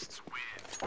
Terrorists win.